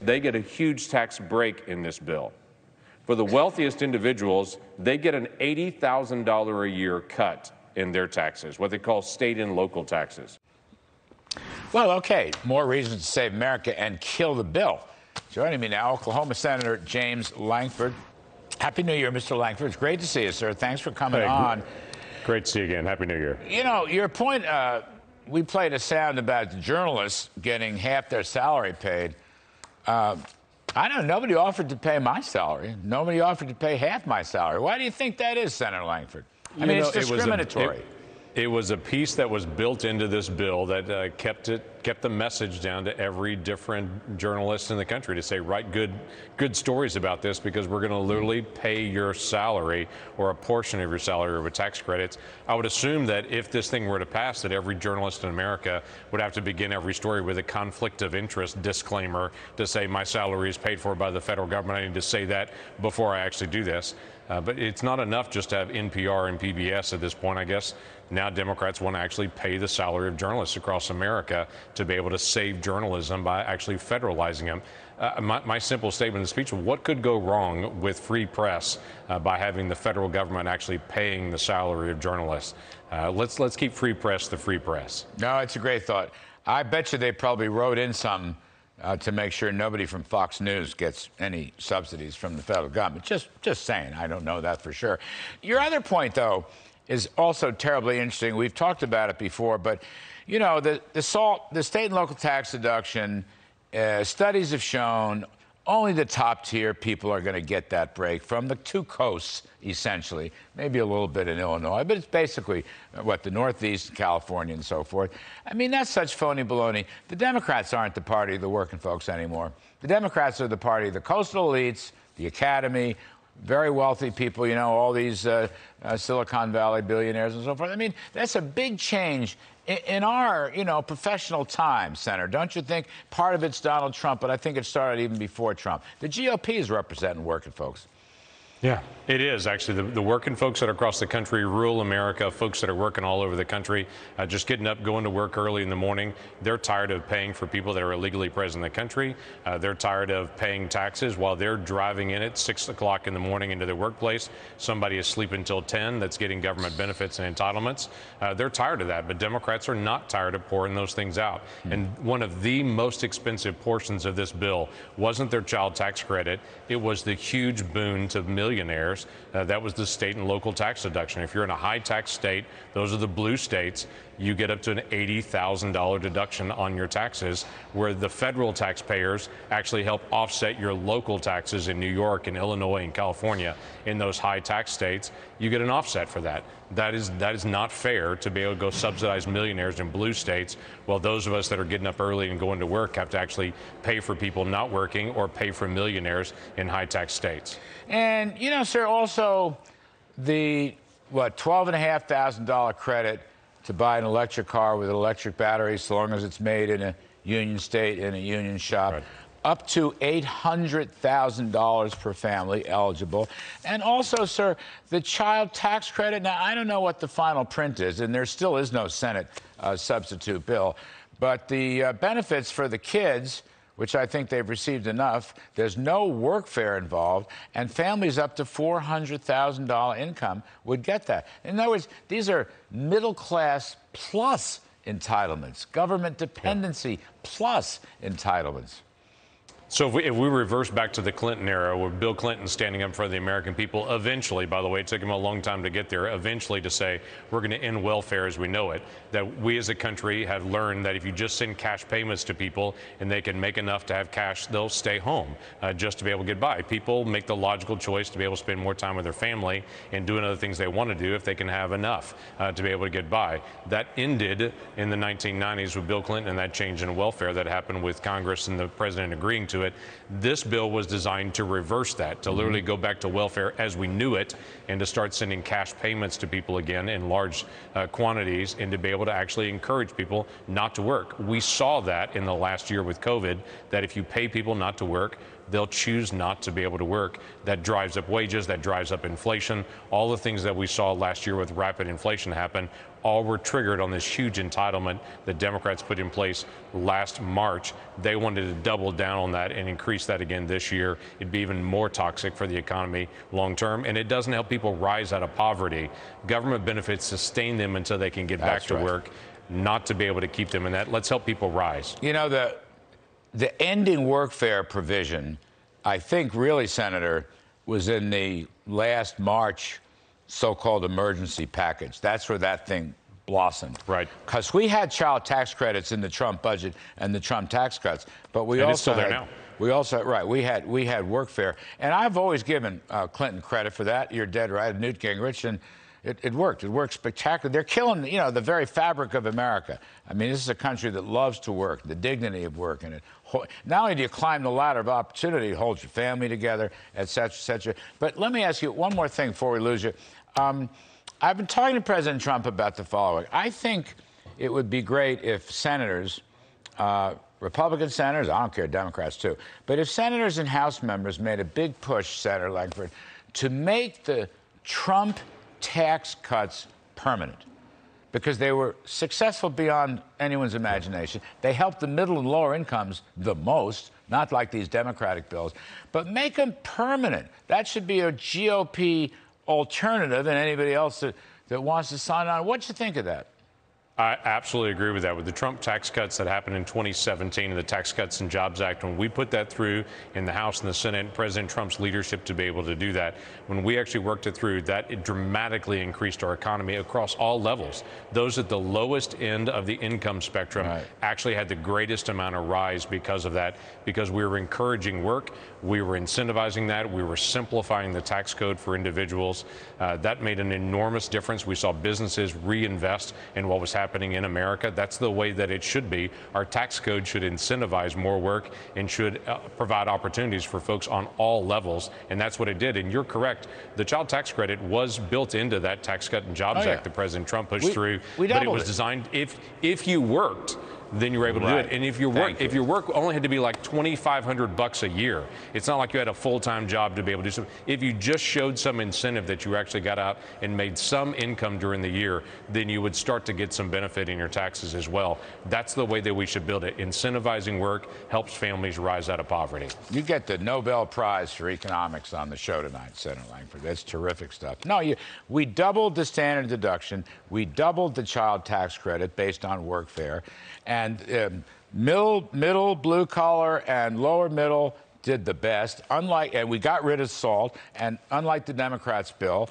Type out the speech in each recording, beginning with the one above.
they get a huge tax break in this bill. For the wealthiest individuals, they get an $80,000 a year cut in their taxes, what they call state and local taxes. Well, okay, more reasons to save America and kill the bill. Joining me now, Oklahoma Senator James Lankford. Happy New Year, Mr. Lankford. It's great to see you, sir. Thanks for coming on. Great to see you again. Happy New Year. You know, your point, we played a sound about journalists getting half their salary paid. I know nobody offered to pay my salary. Nobody offered to pay half my salary. Why do you think that is, Senator Lankford? I mean, it's discriminatory. It was a piece that was built into this bill that kept the message down to every different journalist in the country to say, write good stories about this, because we're going to literally pay your salary or a portion of your salary over tax credits. I would assume that if this thing were to pass, that every journalist in America would have to begin every story with a conflict of interest disclaimer to say my salary is paid for by the federal government. I need to say that before I actually do this. But it's not enough just to have NPR and PBS at this point, I guess. Now Democrats want to actually pay the salary of journalists across America to be able to save journalism by actually federalizing them. My simple statement in the speech, what could go wrong with free press by having the federal government actually paying the salary of journalists? Let's keep free press the free press. No, it's a great thought. I bet you they probably wrote in some to make sure nobody from Fox News gets any subsidies from the federal government. Just saying, I don't know that for sure. Your other point, though, is also terribly interesting. We've talked about it before, but, you know, the state and local tax deduction, studies have shown only the top-tier people are going to get that break from the two coasts, essentially, maybe a little bit in Illinois, but it's basically, what, the Northeast, California, and so forth. I mean, that's such phony baloney. The Democrats aren't the party of the working folks anymore. The Democrats are the party of the coastal elites, the academy, very wealthy people, you know, all these Silicon Valley billionaires and so forth. I mean, that's a big change in our, you know, professional time, Senator. Don't you think? Part of it's Donald Trump, but I think it started even before Trump. The GOP is representing working folks. Yeah, it is actually the working folks that are across the country, rural America, folks that are working all over the country, just getting up, going to work early in the morning. They're tired of paying for people that are illegally present in the country. They're tired of paying taxes while they're driving in at 6 o'clock in the morning into their workplace. Somebody is sleeping until 10. That's getting government benefits and entitlements. They're tired of that. But Democrats are not tired of pouring those things out. Mm-hmm. And one of the most expensive portions of this bill wasn't their child tax credit. It was the huge boon to millions. Millionaires, that was the state and local tax deduction. If you're in a high tax state, those are the blue states, you get up to an $80,000 deduction on your taxes, where the federal taxpayers actually help offset your local taxes in New York and Illinois and California. In those high tax states, you get an offset for that. That is not fair to be able to go subsidize millionaires in blue states, while those of us that are getting up early and going to work have to actually pay for people not working or pay for millionaires in high tax states. And you know, sir, also the, what, $12,500 credit to buy an electric car with an electric battery, so long as it's made in a union state, in a union shop, right, up to $800,000 per family eligible. And also, sir, the child tax credit. Now, I don't know what the final print is, and there still is no Senate substitute bill, but the benefits for the kids, which I think they've received enough. There's no workfare involved, and families up to $400,000 income would get that. In other words, these are middle-class plus entitlements, government dependency plus entitlements. So if we reverse back to the Clinton era, where Bill Clinton standing up for the American people eventually, by the way, it took him a long time to get there, eventually to say, we're going to end welfare as we know it, that we as a country have learned that if you just send cash payments to people and they can make enough to have cash, they'll stay home just to be able to get by. People make the logical choice to be able to spend more time with their family and doing other things they want to do if they can have enough to be able to get by. That ended in the 1990s with Bill Clinton and that change in welfare that happened with Congress and the president agreeing to it. This bill was designed to reverse that, to literally go back to welfare as we knew it, and to start sending cash payments to people again in large quantities, and to be able to actually encourage people not to work. We saw that in the last year with COVID, that if you pay people not to work, they'll choose not to be able to work. That drives up wages, that drives up inflation. All the things that we saw last year with rapid inflation happen all were triggered on this huge entitlement that Democrats put in place last March. They wanted to double down on that and increase that again this year. It'd be even more toxic for the economy long term, and it doesn't help people rise out of poverty. Government benefits sustain them until they can get back to work, not to be able to keep them in that. Let's help people rise. You know, the ending workfare provision, I think really, Senator, was in the last March so-called emergency package. That's where that thing blossomed. Right. Because we had child tax credits in the Trump budget and the Trump tax cuts, but we also, it's still there now. We also, right, we had workfare. And I've always given Clinton credit for that. You're dead right, Newt Gingrich, and it worked. It worked spectacularly. They're killing, you know, the very fabric of America. I mean, this is a country that loves to work, the dignity of work in it. Not only do you climb the ladder of opportunity, it holds your family together, et cetera, but let me ask you one more thing before we lose you. I've been talking to President Trump about the following. I think it would be great if senators, Republican senators, I don't care, Democrats too, but if senators and House members made a big push, Senator Lankford, to make the Trump tax cuts permanent, because they were successful beyond anyone's imagination. They helped the middle and lower incomes the most, not like these Democratic bills, but make them permanent. That should be a GOP alternative, and anybody else that wants to sign on. What'd you think of that? I absolutely agree with that. With the Trump tax cuts that happened in 2017 and the Tax Cuts and Jobs Act, when we put that through in the House and the Senate, President Trump's leadership to be able to do that, when we actually worked it through, that it dramatically increased our economy across all levels. Those at the lowest end of the income spectrum actually had the greatest amount of rise because of that, because we were encouraging work, we were incentivizing that, we were simplifying the tax code for individuals. That made an enormous difference. We saw businesses reinvest in what was happening in America. That's the way that it should be. Our tax code should incentivize more work and should provide opportunities for folks on all levels, and that's what it did. And you're correct. The child tax credit was built into that Tax Cut and Jobs Act that President Trump pushed through. But it was designed, if you worked, then you were able to do it. And if your work, only had to be like $2,500 a year, it's not like you had a full-time job to be able to do something. If you just showed some incentive that you actually got out and made some income during the year, then you would start to get some benefit in your taxes as well. That's the way that we should build it. Incentivizing work helps families rise out of poverty. You get the Nobel Prize for economics on the show tonight, Senator Lankford. That's terrific stuff. No, we doubled the standard deduction. We doubled the child tax credit based on workfare. And middle, blue collar, and lower middle did the best. And we got rid of SALT. And unlike the Democrats' bill,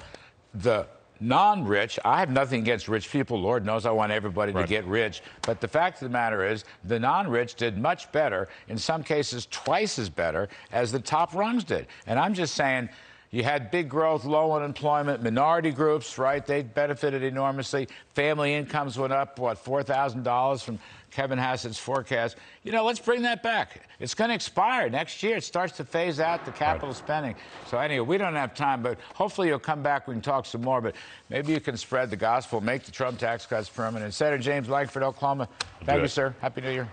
the non-rich, I have nothing against rich people. Lord knows I want everybody to get rich. But the fact of the matter is, the non-rich did much better, in some cases twice as better, as the top rungs did. And I'm just saying, you had big growth, low unemployment, minority groups, right? They benefited enormously. Family incomes went up, what, $4,000 from Kevin Hassett's forecast. You know, let's bring that back. It's going to expire next year. It starts to phase out the capital spending. So anyway, we don't have time, but hopefully you'll come back. We can talk some more, but maybe you can spread the gospel, make the Trump tax cuts permanent. Senator James Lankford, Oklahoma, thank you, sir. Happy New Year.